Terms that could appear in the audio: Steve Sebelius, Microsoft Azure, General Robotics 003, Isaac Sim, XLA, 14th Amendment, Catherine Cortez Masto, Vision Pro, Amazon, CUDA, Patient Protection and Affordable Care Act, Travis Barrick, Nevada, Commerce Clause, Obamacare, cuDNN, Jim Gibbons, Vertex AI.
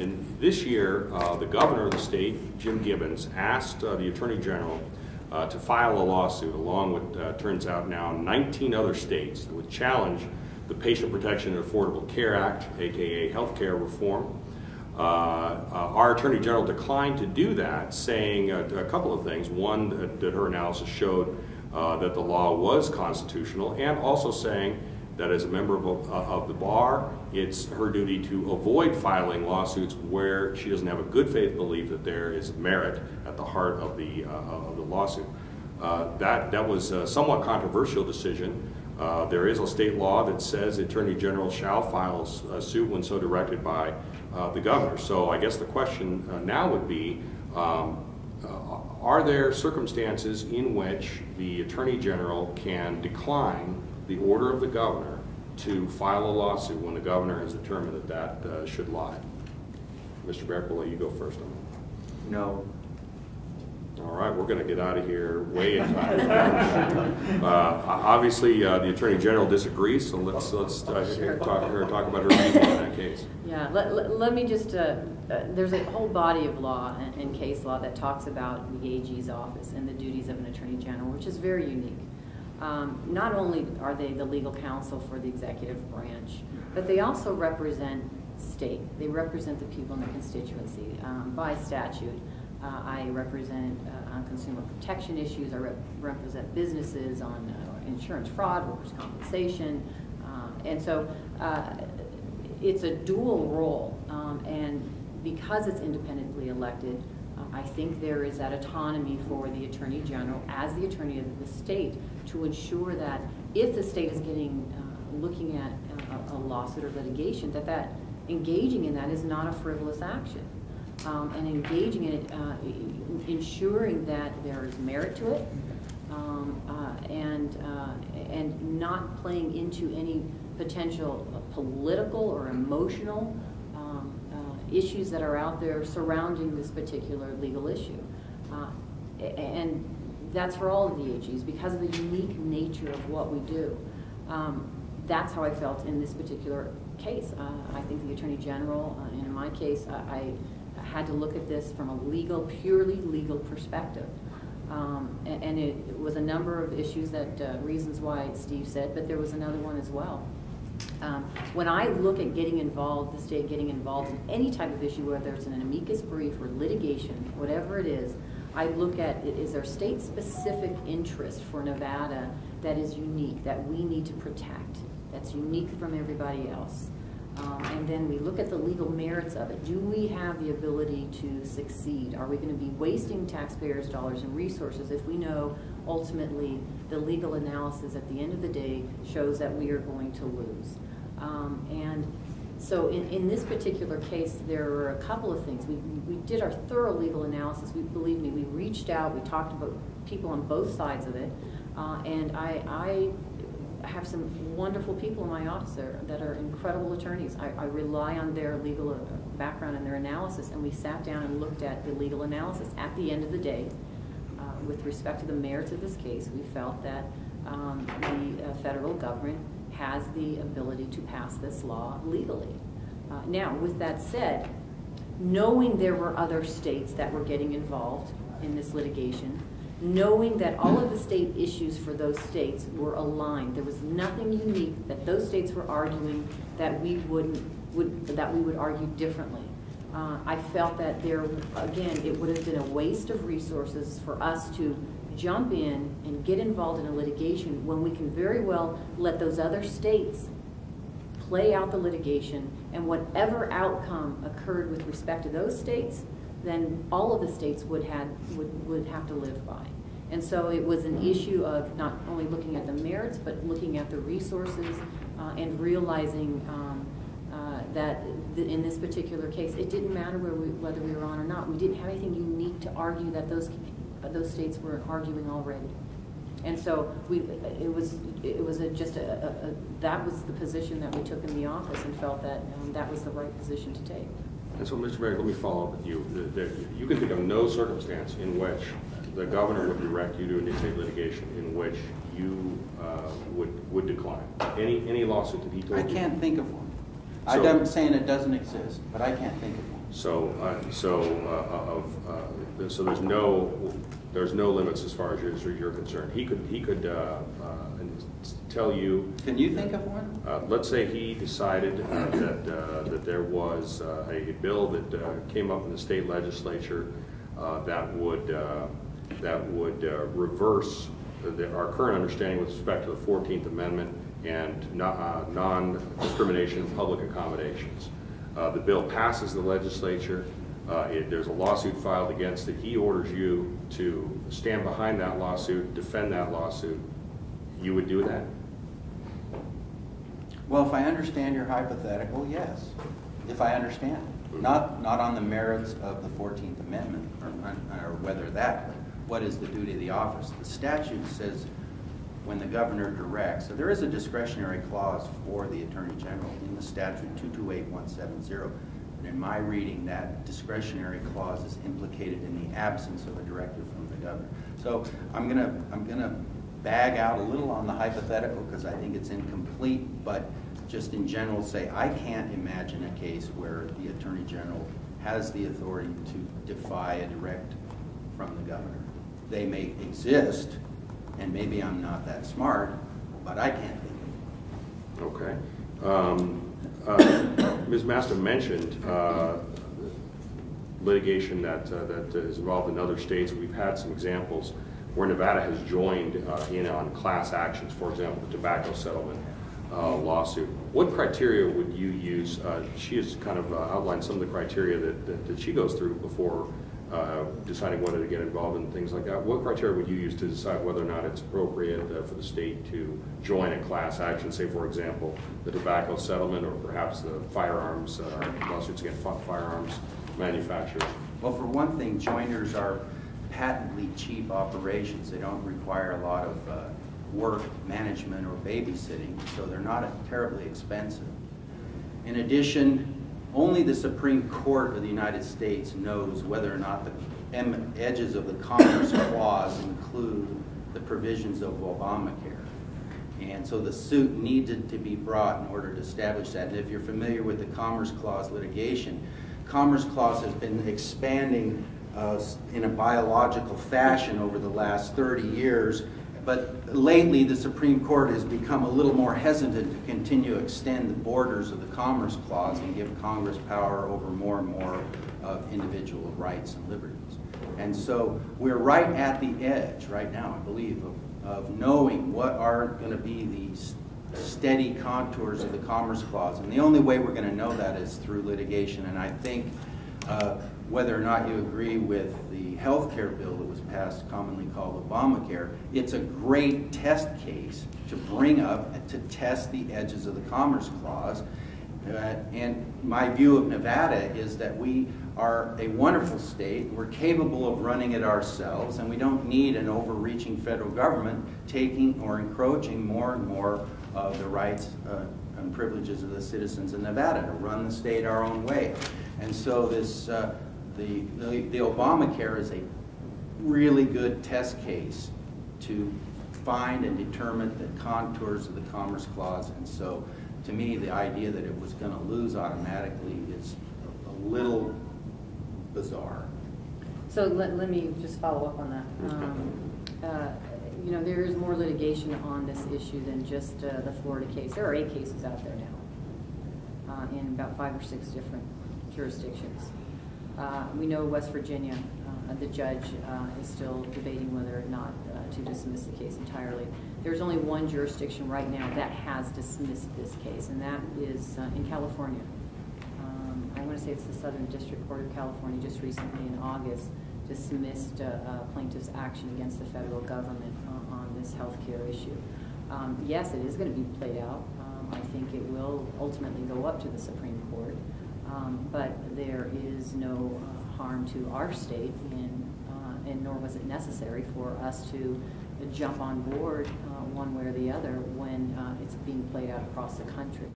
And this year, the governor of the state, Jim Gibbons, asked the Attorney General to file a lawsuit along with, turns out now, 19 other states that would challenge the Patient Protection and Affordable Care Act, aka health care reform. Our Attorney General declined to do that, saying a couple of things. One, that her analysis showed that the law was constitutional, and also saying that as a member of the bar, it's her duty to avoid filing lawsuits where she doesn't have a good faith belief that there is merit at the heart of the lawsuit. That was a somewhat controversial decision. There is a state law that says the Attorney General shall file a suit when so directed by the governor. So I guess the question now would be, are there circumstances in which the Attorney General can decline the order of the governor to file a lawsuit when the governor has determined that that should lie? Mr. Barrick, we'll let you go first on that. No. All right, we're going to get out of here way in time. Obviously, the Attorney General disagrees, so let's talk about her view on that case. Yeah, let me just, there's a whole body of law and case law that talks about the AG's office and the duties of an Attorney General, which is very unique. Not only are they the legal counsel for the executive branch, but they also represent state. They represent the people in the constituency by statute. I represent on consumer protection issues. I represent businesses on insurance fraud, workers' compensation, and so it's a dual role. And because it's independently elected, I think there is that autonomy for the Attorney General as the attorney of the state to ensure that if the state is getting looking at a lawsuit or litigation, that engaging in that is not a frivolous action. And engaging in it, ensuring that there is merit to it, and not playing into any potential political or emotional issues that are out there surrounding this particular legal issue. And that's for all of the AGs, because of the unique nature of what we do. That's how I felt in this particular case. I think the Attorney General, and in my case, I had to look at this from a legal, purely legal perspective. And it was a number of issues that, reasons why Steve said, but there was another one as well. When I look at getting involved, the state getting involved in any type of issue, whether it's an amicus brief or litigation, whatever it is, I look at, is there state-specific interest for Nevada that is unique, that we need to protect, that's unique from everybody else? And then we look at the legal merits of it. Do we have the ability to succeed? Are we going to be wasting taxpayers' dollars and resources if we know ultimately the legal analysis at the end of the day shows that we are going to lose? And so in this particular case, there were a couple of things. We did our thorough legal analysis. Believe me, we reached out. We talked about people on both sides of it. And I have some wonderful people in my office that are incredible attorneys. I rely on their legal background and their analysis, and we sat down and looked at the legal analysis. At the end of the day, with respect to the merits of this case, we felt that the federal government has the ability to pass this law legally. Now, with that said, knowing there were other states that were getting involved in this litigation, knowing that all of the state issues for those states were aligned, there was nothing unique that those states were arguing that we would argue differently. I felt that there, again, it would have been a waste of resources for us to jump in and get involved in a litigation when we can very well let those other states play out the litigation, and whatever outcome occurred with respect to those states, then all of the states would have to live by. And so it was an issue of not only looking at the merits, but looking at the resources and realizing that in this particular case, it didn't matter whether we were on or not. We didn't have anything unique to argue that those states were arguing already. And so that was the position that we took in the office, and felt that that was the right position to take. And so, Mr. Barrick, let me follow up with you. You can think of no circumstance in which the governor would direct you to initiate litigation in which you would decline any lawsuit that he told you. I can't think of one. So, I'm saying it doesn't exist, but I can't think of one. So there's no limits as far as you're concerned. He could tell you. Can you think of one? Let's say he decided that there was a bill that came up in the state legislature that would reverse our current understanding with respect to the 14th Amendment and non-discrimination in public accommodations. The bill passes the legislature. There's a lawsuit filed against it. He orders you to stand behind that lawsuit, defend that lawsuit. You would do that? Well, if I understand your hypothetical, yes. If I understand it. Not on the merits of the 14th Amendment or whether that. What is the duty of the office? The statute says when the governor directs. So there is a discretionary clause for the Attorney General in the statute 228170. And in my reading, that discretionary clause is implicated in the absence of a directive from the governor. So I'm gonna bag out a little on the hypothetical because I think it's incomplete, but just in general say I can't imagine a case where the Attorney General has the authority to defy a direct from the governor. They may exist, and maybe I'm not that smart, but I can't think of it. Okay. Ms. Masto mentioned litigation that is involved in other states. We've had some examples where Nevada has joined in on class actions, for example, the tobacco settlement lawsuit. What criteria would you use? She has kind of outlined some of the criteria that she goes through before deciding whether to get involved in things like that. What criteria would you use to decide whether or not it's appropriate for the state to join a class action, say, for example, the tobacco settlement or perhaps the firearms, lawsuits against firearms manufacturers? Well, for one thing, joiners are patently cheap operations. They don't require a lot of work, management, or babysitting, so they're not terribly expensive. In addition, only the Supreme Court of the United States knows whether or not the edges of the Commerce Clause include the provisions of Obamacare. And so the suit needed to be brought in order to establish that. And if you're familiar with the Commerce Clause litigation, Commerce Clause has been expanding in a biological fashion over the last 30 years. But lately, the Supreme Court has become a little more hesitant to continue to extend the borders of the Commerce Clause and give Congress power over more and more of individual rights and liberties. And so we're right at the edge right now, I believe, of knowing what are going to be these steady contours of the Commerce Clause. And the only way we're going to know that is through litigation. And I think whether or not you agree with the health care bill that was passed, commonly called Obamacare, it's a great test case to bring up to test the edges of the Commerce Clause. And my view of Nevada is that we are a wonderful state. We're capable of running it ourselves, and we don't need an overreaching federal government taking or encroaching more and more of the rights and privileges of the citizens of Nevada to run the state our own way. And so this the Obamacare is a really good test case to find and determine the contours of the Commerce Clause. And so to me, the idea that it was going to lose automatically is a little bizarre. So let me just follow up on that. You know, there is more litigation on this issue than just the Florida case. There are 8 cases out there now in about 5 or 6 different jurisdictions. We know West Virginia, the judge is still debating whether or not to dismiss the case entirely. There's only one jurisdiction right now that has dismissed this case, and that is in California. I want to say it's the Southern District Court of California just recently in August dismissed plaintiff's action against the federal government on this health care issue. Yes, it is going to be played out. I think it will ultimately go up to the Supreme Court. But there is no harm to our state, and nor was it necessary for us to jump on board one way or the other when it's being played out across the country.